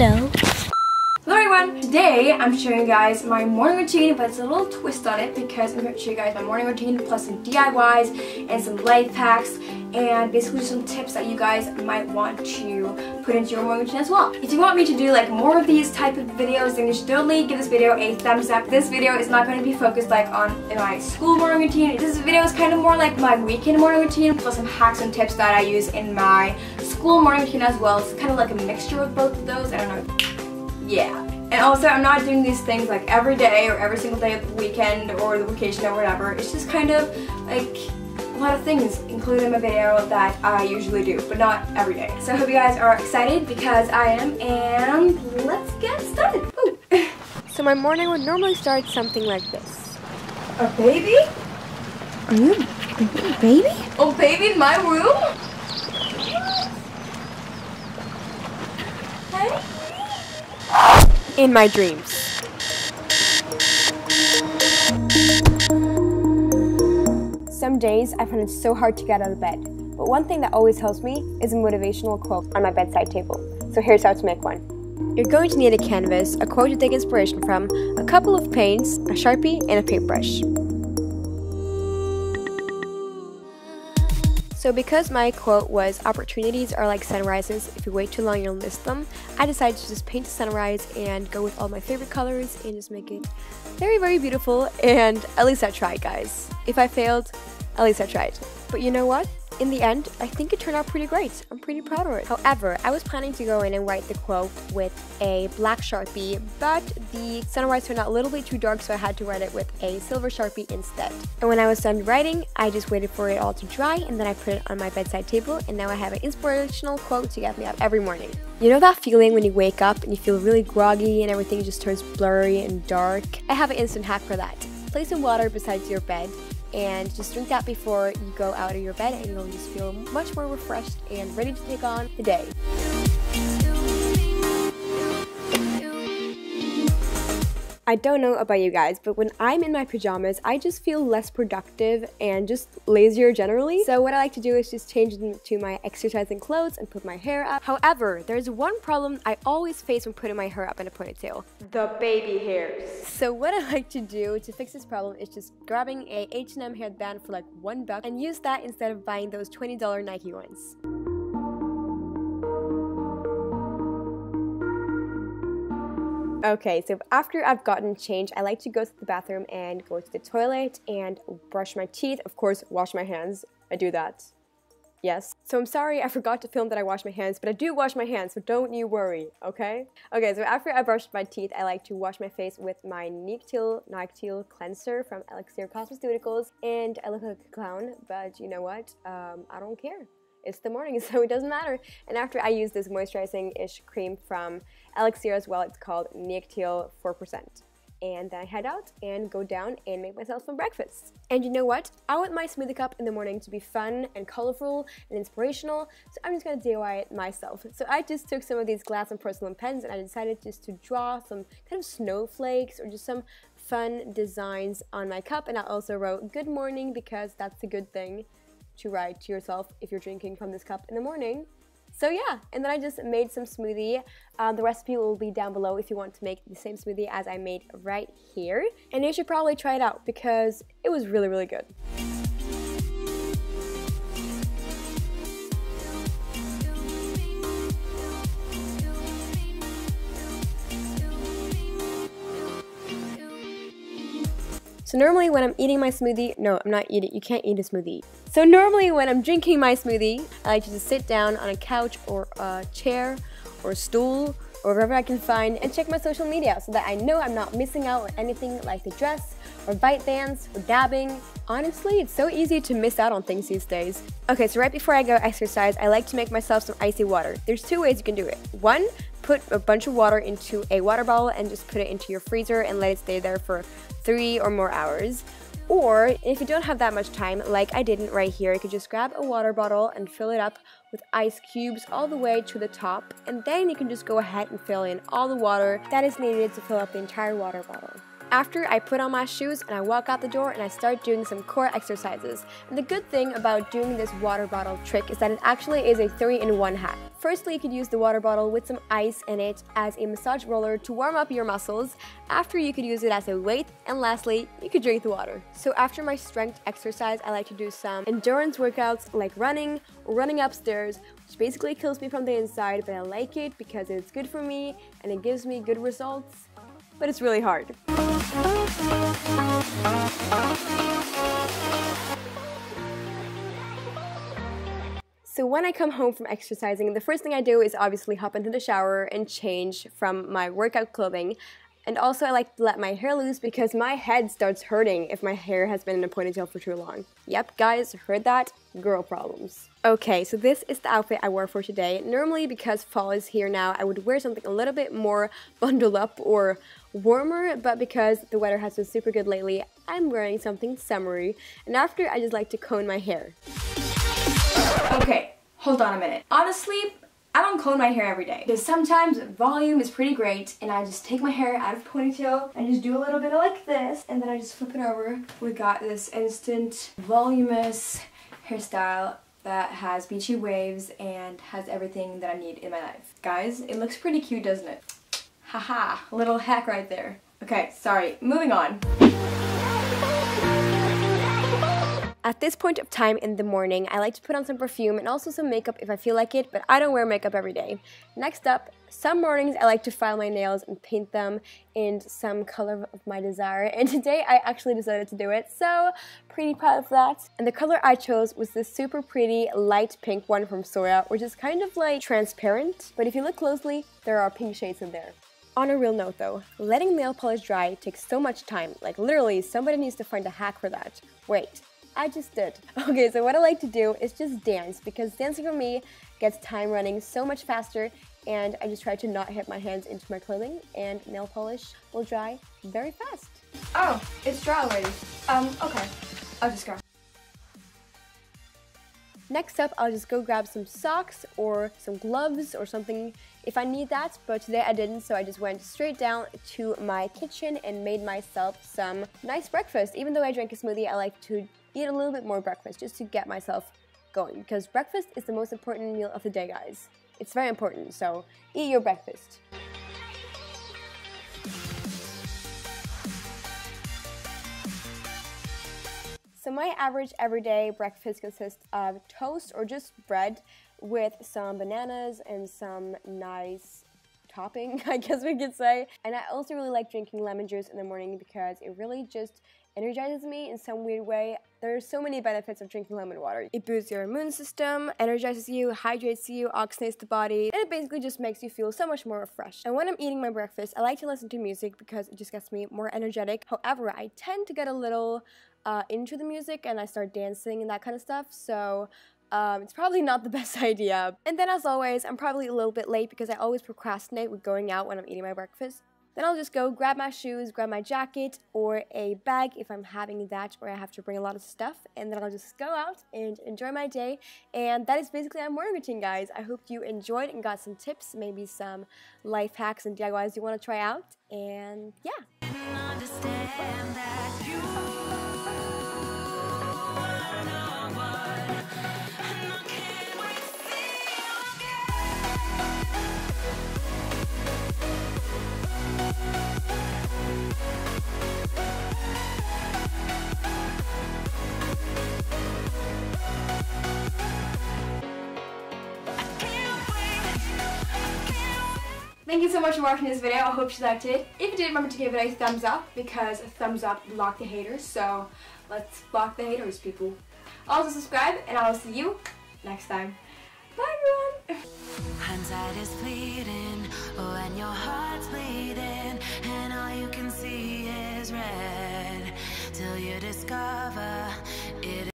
Hello. Hello everyone, today I'm showing you guys my morning routine, but it's a little twist on it because I'm going to show you guys my morning routine plus some DIYs and some life hacks and basically some tips that you guys might want to put into your morning routine as well. If you want me to do like more of these type of videos, then you should totally give this video a thumbs up. This video is not going to be focused like on my school morning routine. This video is kind of more like my weekend morning routine plus some hacks and tips that I use in my school morning routine as well. It's kind of like a mixture of both of those. I don't know. Yeah. And also, I'm not doing these things like every day or every single day of the weekend or the vacation or whatever. It's just kind of like a lot of things included in my video that I usually do, but not every day. So I hope you guys are excited because I am, and let's get started. Woo. So my morning would normally start something like this. A baby? Are you a baby? Oh, baby in my room? Hey. In my dreams. Some days I find it so hard to get out of bed, but one thing that always helps me is a motivational quote on my bedside table. So here's how to make one. You're going to need a canvas, a quote to take inspiration from, a couple of paints, a Sharpie, and a paintbrush. So because my quote was, "Opportunities are like sunrises, if you wait too long you'll miss them," I decided to just paint a sunrise and go with all my favorite colors and just make it very, very beautiful, and at least I tried, guys. If I failed, at least I tried. But you know what? In the end, I think it turned out pretty great. I'm pretty proud of it. However, I was planning to go in and write the quote with a black Sharpie, but the sunrise turned out a little bit too dark, so I had to write it with a silver Sharpie instead. And when I was done writing, I just waited for it all to dry, and then I put it on my bedside table, and now I have an inspirational quote to get me up every morning. You know that feeling when you wake up and you feel really groggy and everything just turns blurry and dark? I have an instant hack for that. Place some water beside your bed, and just drink that before you go out of your bed, and you'll just feel much more refreshed and ready to take on the day. I don't know about you guys, but when I'm in my pajamas, I just feel less productive and just lazier generally. So what I like to do is just change them to my exercising clothes and put my hair up. However, there's one problem I always face when putting my hair up in a ponytail. The baby hairs. So what I like to do to fix this problem is just grabbing a H&M headband for like $1 and use that instead of buying those $20 Nike ones. Okay, so after I've gotten changed, I like to go to the bathroom and go to the toilet and brush my teeth. Of course, wash my hands. I do that. Yes. So I'm sorry I forgot to film that I washed my hands, but I do wash my hands, so don't you worry, okay? Okay, so after I brushed my teeth, I like to wash my face with my Nyctil cleanser from Elixir Cosmeceuticals, and I look like a clown, but you know what? I don't care. It's the morning, so it doesn't matter. And after I use this moisturizing-ish cream from Elixir as well, it's called Nyctil 4%. And then I head out and go down and make myself some breakfast. And you know what? I want my smoothie cup in the morning to be fun and colorful and inspirational, so I'm just gonna DIY it myself. So I just took some of these glass and porcelain pens and I decided just to draw some kind of snowflakes or just some fun designs on my cup. And I also wrote "Good morning" because that's a good thing to write to yourself if you're drinking from this cup in the morning. So yeah, and then I just made some smoothie. The recipe will be down below if you want to make the same smoothie as I made right here. And you should probably try it out because it was really, really good. So normally when I'm eating my smoothie, no, I'm not eating, you can't eat a smoothie. So normally when I'm drinking my smoothie, I like to just sit down on a couch or a chair or a stool or wherever I can find and check my social media so that I know I'm not missing out on anything like the dress or bite dance or dabbing. Honestly, it's so easy to miss out on things these days. Okay, so right before I go exercise, I like to make myself some icy water. There's two ways you can do it. One, put a bunch of water into a water bottle and just put it into your freezer and let it stay there for 3 or more hours. Or if you don't have that much time, like I didn't right here, you could just grab a water bottle and fill it up with ice cubes all the way to the top, and then you can just go ahead and fill in all the water that is needed to fill up the entire water bottle. After, I put on my shoes and I walk out the door and I start doing some core exercises. And the good thing about doing this water bottle trick is that it actually is a 3-in-1 hack. Firstly, you could use the water bottle with some ice in it as a massage roller to warm up your muscles. After, you could use it as a weight. And lastly, you could drink the water. So after my strength exercise, I like to do some endurance workouts like running or running upstairs, which basically kills me from the inside, but I like it because it's good for me and it gives me good results, but it's really hard. So when I come home from exercising, the first thing I do is obviously hop into the shower and change from my workout clothing. And also I like to let my hair loose because my head starts hurting if my hair has been in a ponytail for too long. Yep, guys, heard that? Girl problems. Okay, so this is the outfit I wore for today. Normally, because fall is here now, I would wear something a little bit more bundled up or warmer, but because the weather has been super good lately, I'm wearing something summery. And after, I just like to cone my hair. Okay, hold on a minute. Honestly, I don't comb my hair every day because sometimes volume is pretty great and I just take my hair out of ponytail and just do a little bit of like this and then I just flip it over. We got this instant voluminous hairstyle that has beachy waves and has everything that I need in my life. Guys, it looks pretty cute, doesn't it? Haha, little hack right there. Okay, sorry, moving on. At this point of time in the morning, I like to put on some perfume and also some makeup if I feel like it, but I don't wear makeup every day. Next up, some mornings I like to file my nails and paint them in some color of my desire, and today I actually decided to do it, so pretty proud of that. And the color I chose was this super pretty light pink one from Soya, which is kind of like transparent, but if you look closely, there are pink shades in there. On a real note though, letting nail polish dry takes so much time, like literally somebody needs to find a hack for that. Wait. I just did. Okay, so what I like to do is just dance because dancing for me gets time running so much faster, and I just try to not hit my hands into my clothing, and nail polish will dry very fast. Oh, it's dry already. Okay, I'll just go. Next up, I'll just go grab some socks or some gloves or something if I need that, but today I didn't, so I just went straight down to my kitchen and made myself some nice breakfast. Even though I drank a smoothie, I like to eat a little bit more breakfast just to get myself going because breakfast is the most important meal of the day, guys. It's very important, so eat your breakfast. So my average everyday breakfast consists of toast or just bread with some bananas and some nice topping, I guess we could say. And I also really like drinking lemon juice in the morning because it really just energizes me in some weird way. There are so many benefits of drinking lemon water. It boosts your immune system, energizes you, hydrates you, oxygenates the body, and it basically just makes you feel so much more refreshed. And when I'm eating my breakfast, I like to listen to music because it just gets me more energetic. However, I tend to get a little into the music and I start dancing and that kind of stuff, so it's probably not the best idea. And then as always, I'm probably a little bit late because I always procrastinate with going out when I'm eating my breakfast. Then I'll just go grab my shoes, grab my jacket or a bag if I'm having that or I have to bring a lot of stuff, and then I'll just go out and enjoy my day. And that is basically my morning routine, guys. I hope you enjoyed and got some tips, maybe some life hacks and DIYs you want to try out, and yeah. Thank you so much for watching this video. I hope you liked it. If you did, remember to give it a thumbs up because a thumbs up block the haters. So let's block the haters, people. Also subscribe, and I will see you next time. Bye, everyone. Hindsight is bleeding when your heart's bleeding, and all you can see is red till you discover it.